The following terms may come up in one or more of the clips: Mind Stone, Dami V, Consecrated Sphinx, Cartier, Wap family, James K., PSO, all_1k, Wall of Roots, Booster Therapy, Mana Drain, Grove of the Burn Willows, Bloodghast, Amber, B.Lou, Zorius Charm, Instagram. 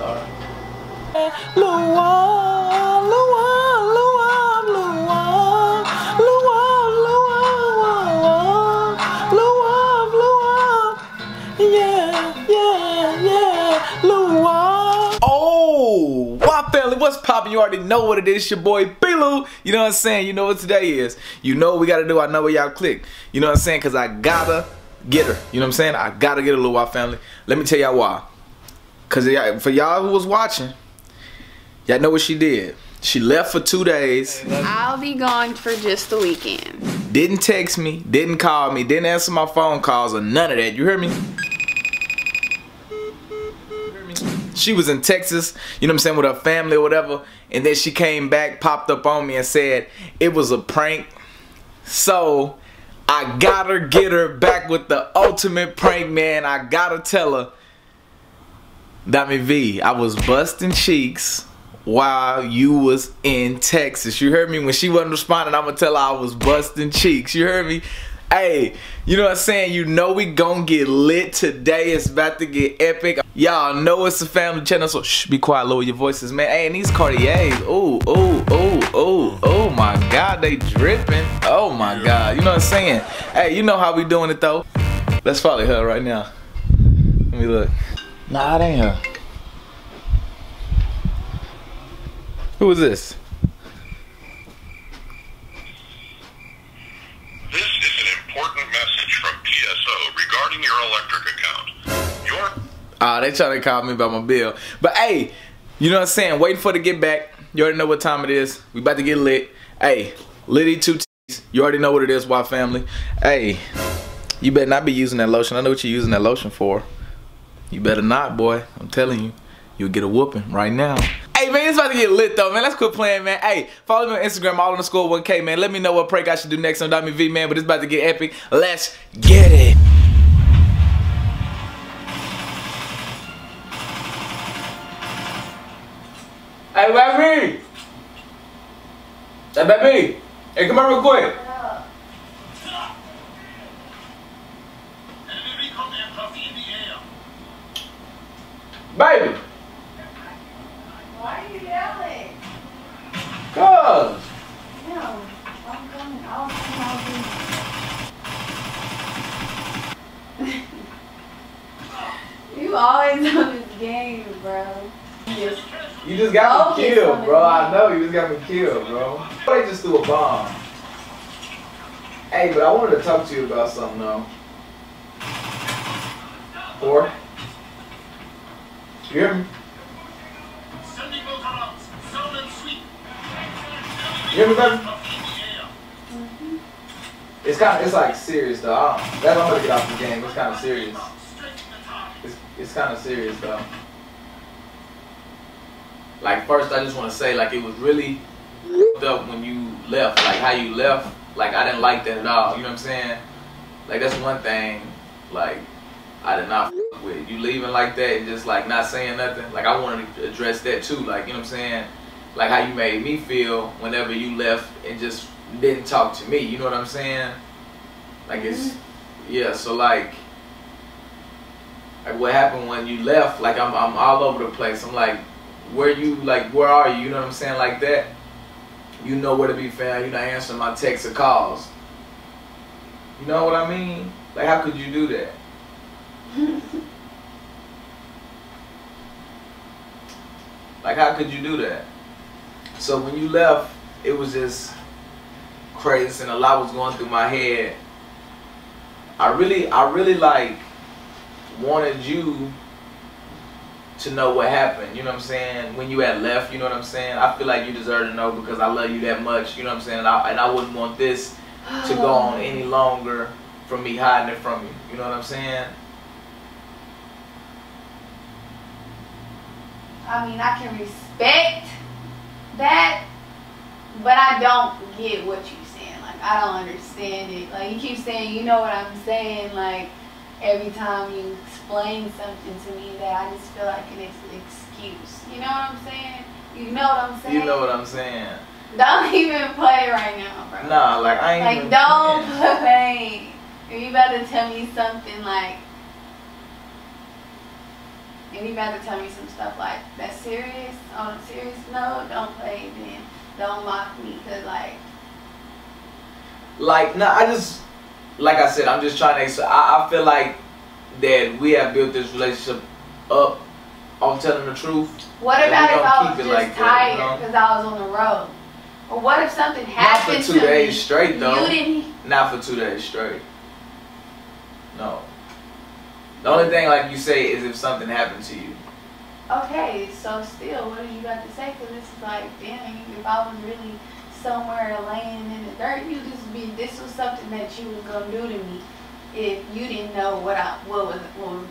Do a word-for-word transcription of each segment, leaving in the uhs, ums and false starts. Sorry. Luam, Luam, Luam, Luam, Luam, Luam, Luam, Luam, yeah, yeah, yeah, Luam. Oh, Wap family, what's poppin'? You already know what it is, your boy B.Lou. You know what I'm saying? You know what today is. You know what we gotta do. I know where y'all click. You know what I'm saying? Cause I gotta get her. You know what I'm saying? I gotta get her, Lil Wap family. Let me tell y'all why. Cause for y'all who was watching, y'all know what she did. She left for two days. I'll be gone for just the weekend. Didn't text me, didn't call me, didn't answer my phone calls or none of that. You hear me? She was in Texas, you know what I'm saying, with her family or whatever. And then she came back, popped up on me and said it was a prank. So I gotta get her back with the ultimate prank, man. I gotta tell her, Dami V, I was busting cheeks while you was in Texas. You heard me? When she wasn't responding, I'ma tell her I was busting cheeks. You heard me? Hey, you know what I'm saying? You know we gonna get lit today. It's about to get epic. Y'all know it's a family channel, so shh, be quiet, lower your voices, man. Hey, and these Cartiers, ooh, ooh, ooh, ooh, oh my God, they dripping. Oh my God, you know what I'm saying? Hey, you know how we doing it though. Let's follow her right now. Let me look. Nah, it ain't her. Who is this? This is an important message from P S O regarding your electric account. Your ah, uh, they trying to call me about my bill. But hey, you know what I'm saying? Waiting for it to get back. You already know what time it is. We about to get lit. Hey, Liddy two T's. You already know what it is, Wap family. Hey, you better not be using that lotion. I know what you're using that lotion for. You better not, boy. I'm telling you, you'll get a whooping right now. Hey, man, it's about to get lit, though, man. Let's quit playing, man. Hey, follow me on Instagram, all underscore one K, man. Let me know what prank I should do next on Dami V, man, but it's about to get epic. Let's get it. Hey, baby. Hey, baby. Hey, come on real quick. Baby! Why are you yelling? Cuz! No, I'm coming. I'll come out here. You always on this game, bro. You just got me killed, bro. I know you just got me killed, bro. They just threw a bomb. Hey, but I wanted to talk to you about something, though. Or? You hear me? You hear me, baby? Mm-hmm. It's kind of, it's like serious though. I don't, that's I'm gonna get off the game. It's kind of serious. It's, it's kind of serious though. Like first, I just want to say like it was really fucked up when you left. Like how you left. Like I didn't like that at all. You know what I'm saying? Like that's one thing. Like I did not f with you leaving like that and just like not saying nothing. Like I wanted to address that too, like you know what I'm saying? Like how you made me feel whenever you left and just didn't talk to me, you know what I'm saying? Like it's, yeah, so like, like what happened when you left, like I'm, I'm all over the place. I'm like, where you, like where are you, you know what I'm saying, like that? You know where to be found, you're not answering my texts or calls. You know what I mean? Like how could you do that? Like how could you do that? So when you left, it was just crazy and a lot was going through my head. I really, I really like wanted you to know what happened, you know what I'm saying? When you had left, you know what I'm saying? I feel like you deserve to know because I love you that much, you know what I'm saying? And I, and I wouldn't want this to go on any longer from me hiding it from you, you know what I'm saying? I mean, I can respect that, but I don't get what you're saying. Like, I don't understand it. Like, you keep saying, you know what I'm saying, like, every time you explain something to me that I just feel like it's an excuse. You know what I'm saying? You know what I'm saying? You know what I'm saying. Don't even play right now, bro. Nah, like, I ain't Like, even don't playing. play. If you better tell me something, like, And he'd rather tell me some stuff like, that's serious, on a serious note, don't play, then don't mock me, because, like... Like, no, nah, I just, like I said, I'm just trying to, I, I feel like that we have built this relationship up on telling the truth. What about if I was just like tired because you know? I was on the road? Or what if something happened Not for two to days me? straight, though. You didn't... Not for two days straight. No. The only thing, like you say, is if something happened to you. Okay, so still, what do you got to say? Because this is like, damn, if I was really somewhere laying in the dirt, you just be, this was something that you was going to do to me if you didn't know what I, what was,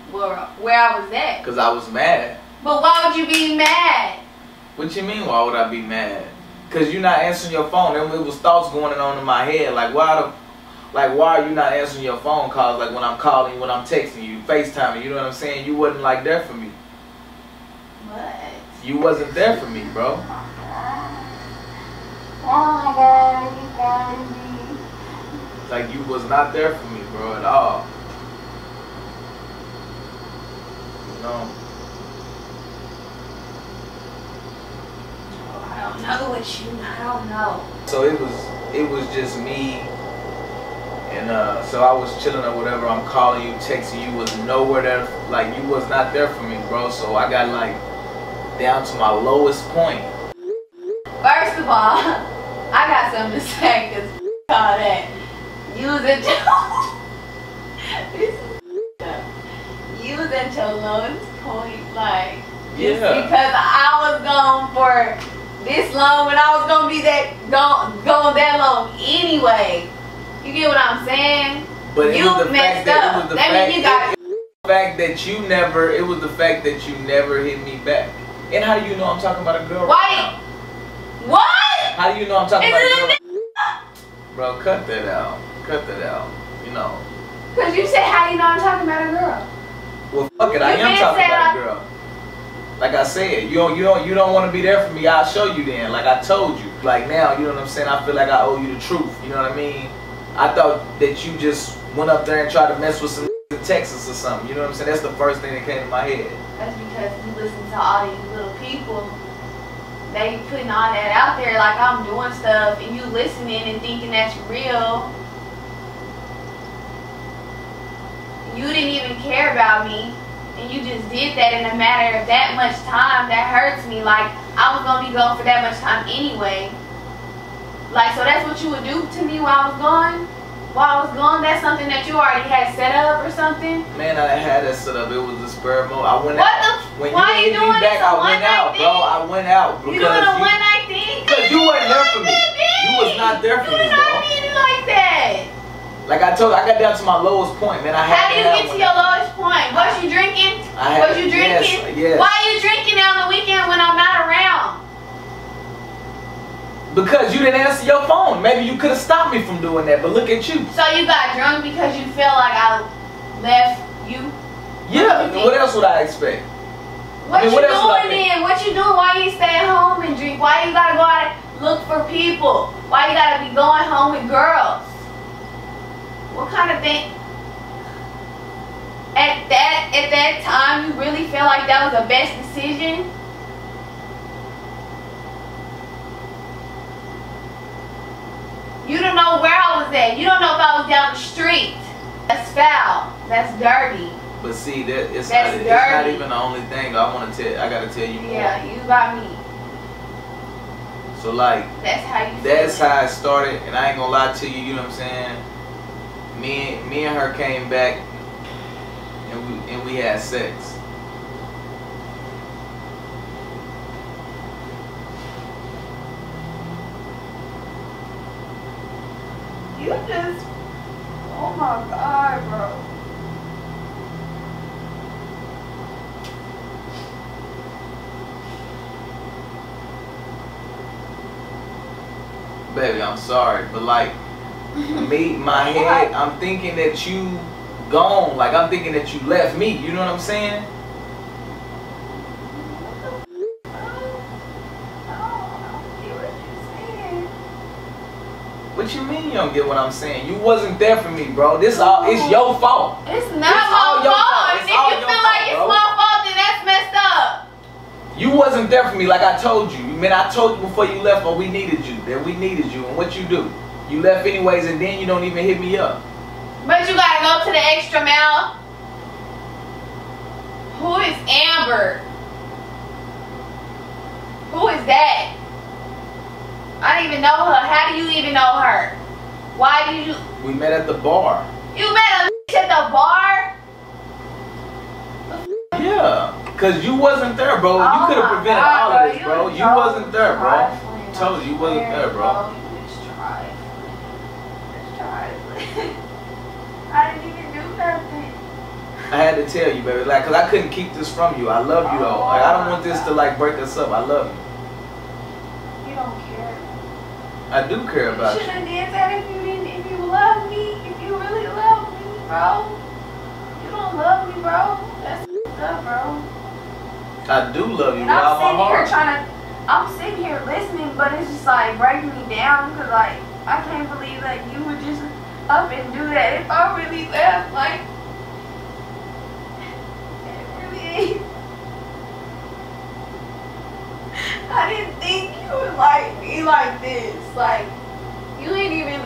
what, where I was at. Because I was mad. But why would you be mad? What you mean, why would I be mad? Because you're not answering your phone. It was thoughts going on in my head. Like, why the... Like, why are you not answering your phone calls? Like, when I'm calling, when I'm texting you, FaceTiming, you know what I'm saying? You wasn't, like, there for me. What? You wasn't there for me, bro. Oh, my God. You got me. Like, you was not there for me, bro, at all. You know? Oh, I don't know what you... I don't know. So, it was, it was just me... And uh, so I was chilling or whatever, I'm calling you, texting you, was nowhere there, like you was not there for me, bro. So I got like down to my lowest point. First of all, I got something to say, cause all that. You was at your, you was at your lowest point, like, yeah. Just because I was gone for this long, and I was gonna be that, gone, gone that long anyway. You get what I'm saying? But you messed up. That means you got it. The fact that you never, it was the fact that you never hit me back. And how do you know I'm talking about a girl? Why? What? How do you know I'm talking about a girl? Bro, cut that out. Cut that out. You know. Because you said, how do you know I'm talking about a girl? Well, fuck it. I am talking about a girl. Like I said, you don't, you don't, you don't want to be there for me. I'll show you then. Like I told you. Like now, you know what I'm saying? I feel like I owe you the truth. You know what I mean? I thought that you just went up there and tried to mess with some in Texas or something. You know what I'm saying? That's the first thing that came to my head. That's because you listen to all these little people. They putting all that out there like I'm doing stuff and you listening and thinking that's real. You didn't even care about me and you just did that in a matter of that much time. That hurts me. Like, I was going to be gone for that much time anyway. Like, so that's what you would do to me while I was gone? While I was gone, that's something that you already had set up or something? Man, I had that set up. It was a spur mode. I went what out. The when why you, you doing this? I went out, thing? bro. I went out. Because you doing a one-night thing? Because you weren't there for me. You was not there for you me, bro. You did not mean like that. Like I told you, I got down to my lowest point, man. I had How do you get to your lowest point? Was you drinking? I had, was you drinking? Yes, yes. Why are you drinking on the weekend when I'm not around? Because you didn't answer your phone. Maybe you could have stopped me from doing that, but look at you. So you got drunk because you feel like I left you? Yeah, what, what else would I expect? What I mean, you what doing then? What you doing? Why you stay at home and drink? Why you gotta go out and look for people? Why you gotta be going home with girls? What kind of thing? At that, at that time, you really feel like that was the best decision? You don't know where I was at. You don't know if I was down the street. That's foul. That's dirty. But see, that it's, not, it's not even the only thing. I want to tell. I gotta tell you more. Yeah, you got me. So like, that's how you. That's how it started, and I ain't gonna lie to you. You know what I'm saying? Me and me and her came back, and we and we had sex. You just, oh my God, bro. Baby, I'm sorry, but like, me, my head, I'm thinking that you gone. Like, I'm thinking that you left me. You know what I'm saying? What you mean you don't get what I'm saying? You wasn't there for me, bro. This all, it's your fault. It's not my fault. If you feel like it's my fault, then that's messed up. wasn't there for me, like I told you. Man, I told you before you left, oh, we needed you, that we needed you, and what you do? You left anyways, and then you don't even hit me up. But you gotta go to the extra mile. Who is Amber? Who is that? I don't even know her. How do you even know her? Why did you? We met at the bar. You met a at the bar? Yeah, cause you wasn't there, bro. You could have prevented all of this, bro. You wasn't there, bro. Told you you wasn't there, bro. I didn't even do nothing. I had to tell you, baby, like, cause I couldn't keep this from you. I love you though. Like, I don't want this to like break us up. I love you. You don't care. I do care about you. You shouldn't have did that if you didn't. If you love me, if you really love me, bro. You don't love me, bro. That's up, bro. I do love you. And I'm sitting here trying to. I'm sitting here listening, but it's just like breaking me down, cause like I can't believe that you would just up and do that. If I really left, like it really is. I didn't think you would like me like this. Like, you ain't even.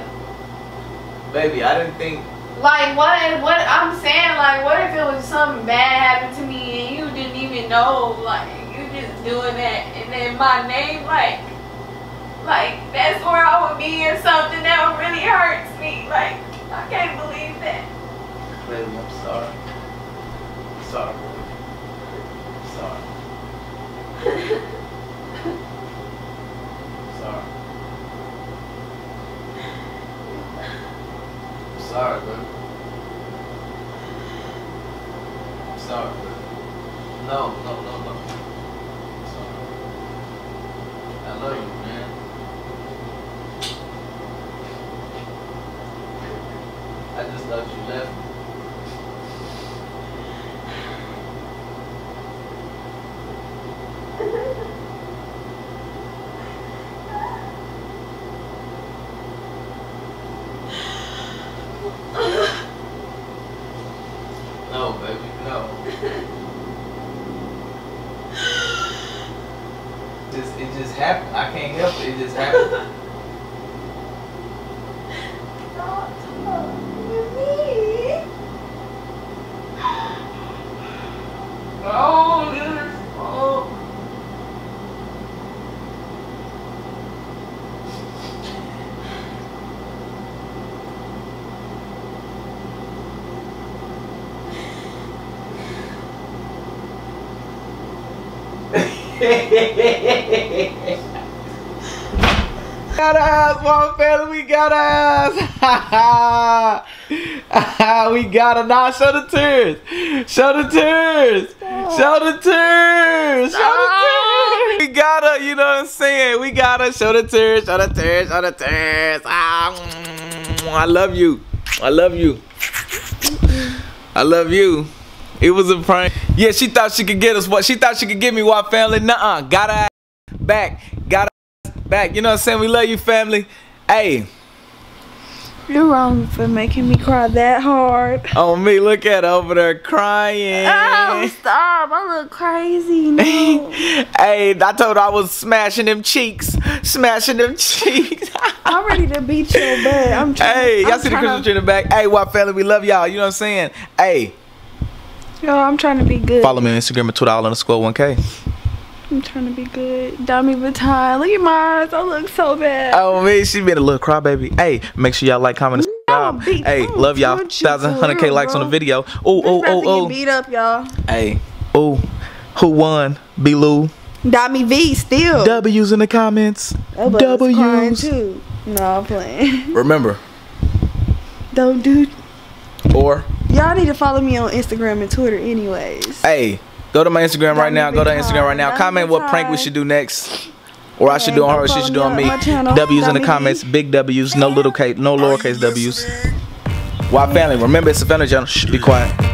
Baby, I didn't think. Like, what? What I'm saying? Like, what if it was something bad happened to me and you didn't even know? Like, you just doing that, and then my name, like, like that's where I would be, or something that really hurts me. Like, I can't believe that. Baby, I'm sorry. I'm sorry. I'm sorry. I'm sorry. I'm sorry, baby. I'm sorry, baby. No, no, no, no. I'm sorry. I love you, man. I just thought you left me. No, baby, no. Just, it just happened. I can't help it. It just happened. Got us, Wap family. We got us. We got her now. Show the tears. Show the tears. Show the tears. Show the tears. We got her. You know what I'm saying? We got her. Show the tears. Show the tears. Show the tears. Ah, I love you. I love you. I love you. It was a prank. Yeah, she thought she could get us what she thought she could give me, Wap family. Nuh-uh. Got her ass back. Got her ass back. You know what I'm saying? We love you, family. Hey. You're wrong for making me cry that hard. Oh, me. Look at her over there crying. Oh, stop. I look crazy. No. Hey, I told her I was smashing them cheeks. Smashing them cheeks. I'm ready to beat your butt. I'm trying. Hey, y'all see the Christmas tree in the back. Hey, Wap family. We love y'all. You know what I'm saying? Hey. Yo, I'm trying to be good. Follow me on Instagram at two all underscore one K. I'm trying to be good. Dami V. Look at my eyes. I look so bad. Oh, man. She been a little crybaby. Hey, make sure y'all like, comment, and subscribe. No, hey, no, love y'all. one thousand one hundred K likes bro. on the video. Ooh, ooh, ooh, ooh. Beat up, y'all. Hey, ooh. Who won? B Lou. Dami V still. W's in the comments. Oh, W's. Too. No, I'm playing. Remember. Don't do. Or. Y'all need to follow me on Instagram and Twitter anyways. Hey, go to my Instagram right now. Go to Instagram right now. Comment what prank we should do next. Or I should do on her or she should do on me. W's in the comments. Big W's. No little K. No lowercase W's. Wap family. Remember, it's a family channel. Shh, be quiet.